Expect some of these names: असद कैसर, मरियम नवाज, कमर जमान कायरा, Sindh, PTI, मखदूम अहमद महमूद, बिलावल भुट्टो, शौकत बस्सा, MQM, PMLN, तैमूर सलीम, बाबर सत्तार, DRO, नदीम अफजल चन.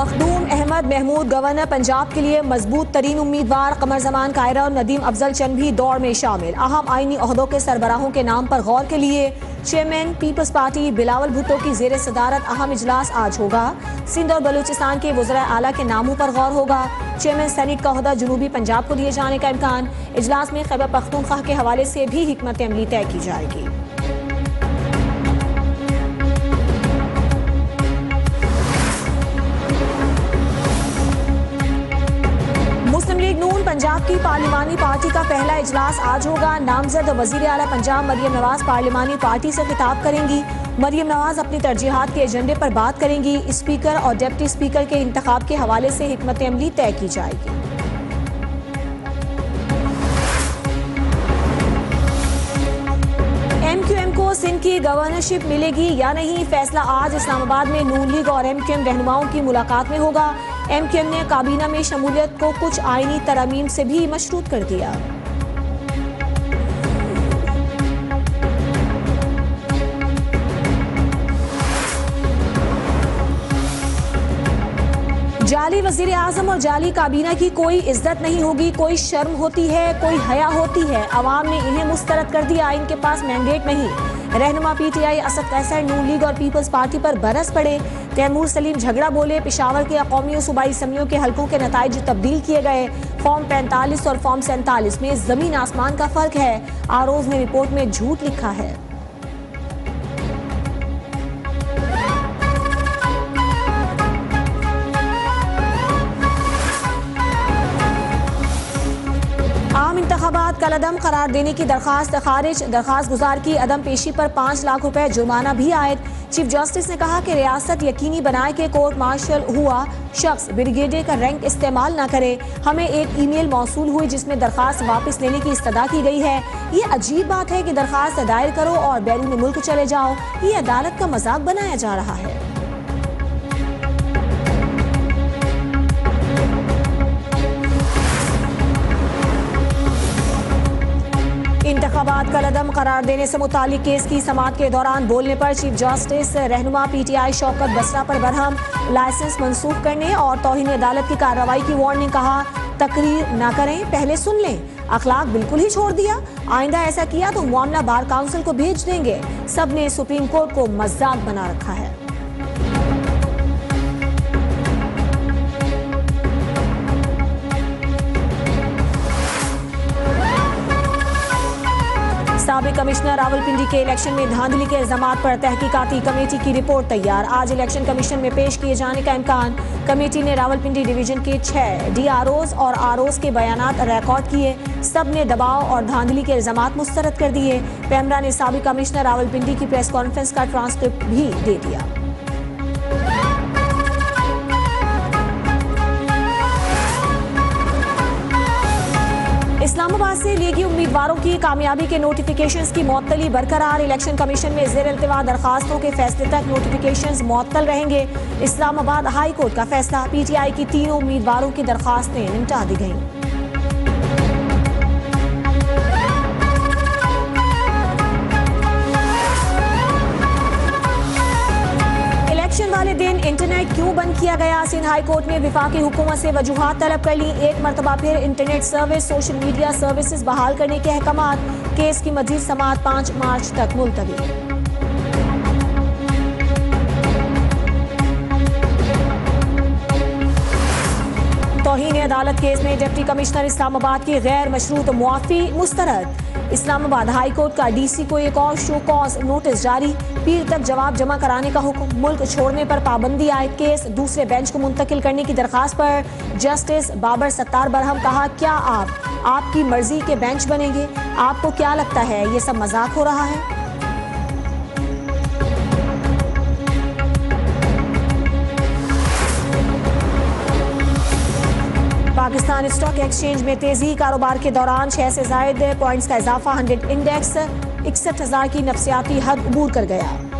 मखदूम अहमद महमूद governor Punjab के लिए मजबूत तरीन उम्मीदवार। कमर जमान कायरा और नदीम अफजल चन भी दौड़ में शामिल। अहम आइनी अहदों के सरबराहों के नाम पर गौर के लिए chairman peoples Party बिलावल भुट्टो की जेर सदारत अहम इजलास आज होगा। सिंध और बलूचिस्तान के वज़रा आला के नामों पर गौर होगा। चेयरमैन सेनेट का अहदा जनूबी पंजाब को दिए जाने का इम्कान। इजलास में खैबर पख्तूनख्वा के हवाले से भी हिकमत अमली तय की जाएगी। पंजाब की पार्लिमानी पार्टी का पहला इजलास आज होगा। नामजद वजीर आला पंजाब मरियम नवाज पार्लिमानी पार्टी से खिताब करेंगी। मरियम नवाज अपनी तरजीहात के एजेंडे पर बात करेंगी। स्पीकर और डिप्टी स्पीकर के इंतखाब के हवाले से हिकमत अमली तय की जाएगी। MQM को सिंध की गवर्नरशिप मिलेगी या नहीं, फैसला आज इस्लामाबाद में नून लीग और MQM रहनुमाओं की मुलाकात में होगा। MQM ने काबीना में शमूलियत को कुछ आइनी तरमीम से भी मशरूत कर दिया। जाली वजीर आजम और जाली काबीना की कोई इज्जत नहीं होगी। कोई शर्म होती है, कोई हया होती है। अवाम ने इन्हें मुस्तरद कर दिया, इनके पास मैंडेट नहीं। रहनुमा PTI असद कैसर नून लीग और पीपल्स पार्टी पर बरस पड़े। तैमूर सलीम झगड़ा बोले। पेशावर के कौमी और सूबाई असम्बलियों के हल्कों के नताइज तब्दील किए गए। फॉर्म 45 और फॉर्म 47 में जमीन आसमान का फर्क है। आरोज ने रिपोर्ट में झूठ लिखा है। इंतखाबात कल अदम करार देने की दरखास्त खारिज। दरखास्त गुजार की अदम पेशी पर 5 लाख रुपए जुर्माना भी आयद। चीफ जस्टिस ने कहा कि रियासत यकीनी बनाए कि कोर्ट मार्शल हुआ शख्स ब्रिगेडियर का रैंक इस्तेमाल ना करे। हमें एक ईमेल मौसूल हुई जिसमें दरखास्त वापस लेने की इस्तदा की गई है। ये अजीब बात है कि दरखास्त दायर करो और बैरून मुल्क चले जाओ। ये अदालत का मजाक बनाया जा रहा है। इंतखाबात का लदम करार देने से मुतालिक केस की समाअत के दौरान बोलने पर चीफ जस्टिस रहनुमा PTI शौकत बस्सा पर बरहम। लाइसेंस मंसूख करने और तौहीन अदालत की कार्रवाई की वार्निंग। कहा तकरीर ना करें, पहले सुन लें। अखलाक बिल्कुल ही छोड़ दिया। आइंदा ऐसा किया तो मामला बार काउंसिल को भेज देंगे। सब ने सुप्रीम कोर्ट को मजाक बना रखा है। साबिक़ कमिश्नर रावलपिंडी के इलेक्शन में धांधली के इल्जामात पर तहकीकाती कमेटी की रिपोर्ट तैयार। आज इलेक्शन कमीशन में पेश किए जाने का इम्कान। कमेटी ने रावलपिंडी डिवीजन के 6 DROs और ROs के बयानात रिकॉर्ड किए। सब ने दबाव और धांधली के इल्जामात मुस्तरद कर दिए। पैमरा ने साबिक़ कमिश्नर रावलपिंडी की प्रेस कॉन्फ्रेंस का ट्रांसक्रिप्ट भी दे दिया। इस्लामाबाद से लीगी उम्मीदवारों की कामयाबी के नोटिफिकेशंस की मौतली बरकरार। इलेक्शन कमीशन में जेर इल्तवा दरखास्तों के फैसले तक नोटिफिकेशंस मौतल रहेंगे। इस्लामाबाद हाई कोर्ट का फैसला। PTI की 3 उम्मीदवारों की दरखास्तें निपटा दी गईं। वाले दिन इंटरनेट क्यों बंद किया गया, सिंध हाई कोर्ट ने विफाकी हुकूमत से वजूहात तलब कर ली। एक मरतबा फिर internet service social media services बहाल करने के अहकाम। केस की मजीद समाअत 5 मार्च तक मुलतवी। तौहीन अदालत केस में डिप्टी कमिश्नर इस्लामाबाद की गैर मशरूत मुआफी मुस्तरद। इस्लामाबाद हाई कोर्ट का DC को एक और शो कॉज नोटिस जारी। पीर तक जवाब जमा कराने का हुक्म। मुल्क छोड़ने पर पाबंदी आए। केस दूसरे बेंच को मुंतकिल करने की दरखास्त पर जस्टिस बाबर सत्तार बरहम। कहा क्या आपकी मर्जी के बेंच बनेंगे? आपको क्या लगता है ये सब मजाक हो रहा है? पाकिस्तान स्टॉक एक्सचेंज में तेजी। कारोबार के दौरान 6 से ज्यादा पॉइंट्स का इजाफा। 100 इंडेक्स 61,000 की नफसियाती हद अबूर कर गया।